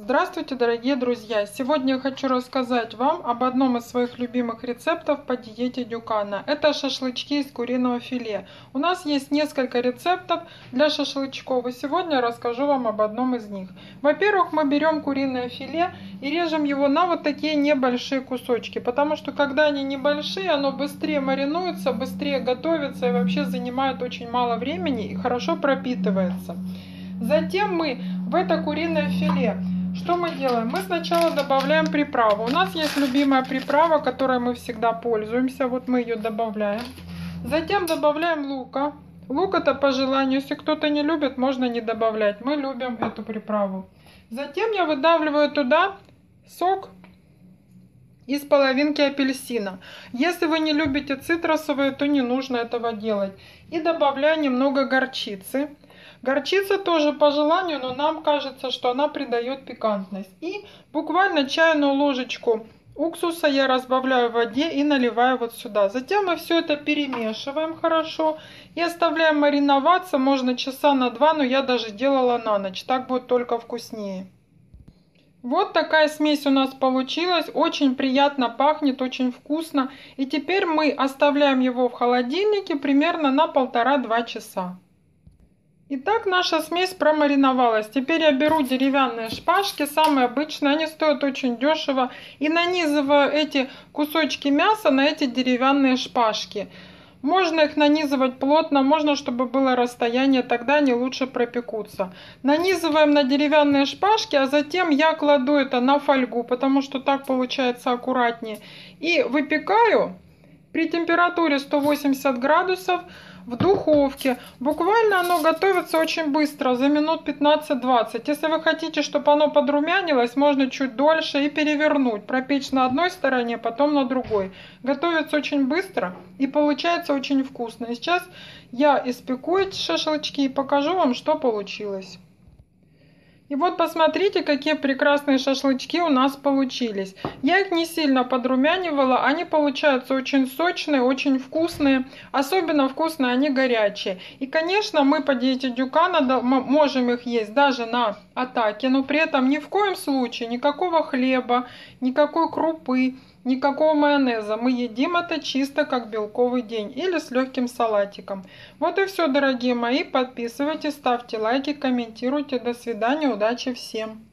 Здравствуйте, дорогие друзья! Сегодня я хочу рассказать вам об одном из своих любимых рецептов по диете Дюкана. Это шашлычки из куриного филе. У нас есть несколько рецептов для шашлычков, и сегодня я расскажу вам об одном из них. Во-первых, мы берем куриное филе и режем его на вот такие небольшие кусочки, потому что когда они небольшие, оно быстрее маринуется, быстрее готовится и вообще занимает очень мало времени и хорошо пропитывается. Затем мы в это куриное филе что мы делаем? Мы сначала добавляем приправу. У нас есть любимая приправа, которой мы всегда пользуемся. Вот мы ее добавляем. Затем добавляем лука. Лук это по желанию. Если кто-то не любит, можно не добавлять. Мы любим эту приправу. Затем я выдавливаю туда сок из половинки апельсина. Если вы не любите цитрусовые, то не нужно этого делать. И добавляю немного горчицы. Горчица тоже по желанию, но нам кажется, что она придает пикантность. И буквально чайную ложечку уксуса я разбавляю в воде и наливаю вот сюда. Затем мы все это перемешиваем хорошо и оставляем мариноваться, можно часа на 2, но я даже делала на ночь, так будет только вкуснее. Вот такая смесь у нас получилась, очень приятно пахнет, очень вкусно. И теперь мы оставляем его в холодильнике примерно на 1,5-2 часа. Итак, наша смесь промариновалась. Теперь я беру деревянные шпажки, самые обычные, они стоят очень дешево. И нанизываю эти кусочки мяса на эти деревянные шпажки. Можно их нанизывать плотно, можно, чтобы было расстояние, тогда они лучше пропекутся. Нанизываем на деревянные шпажки, а затем я кладу это на фольгу, потому что так получается аккуратнее. И выпекаю при температуре 180 градусов. В духовке. Буквально оно готовится очень быстро, за минут 15-20. Если вы хотите, чтобы оно подрумянилось, можно чуть дольше и перевернуть. Пропечь на одной стороне, потом на другой. Готовится очень быстро и получается очень вкусно. И сейчас я испеку эти шашлычки и покажу вам, что получилось. И вот посмотрите, какие прекрасные шашлычки у нас получились. Я их не сильно подрумянивала, они получаются очень сочные, очень вкусные. Особенно вкусные они горячие. И, конечно, мы по диете Дюкана можем их есть даже на атаке, но при этом ни в коем случае никакого хлеба, никакой крупы, никакого майонеза. Мы едим это чисто как белковый день или с легким салатиком. Вот и все, дорогие мои. Подписывайтесь, ставьте лайки, комментируйте. До свидания, удачи всем!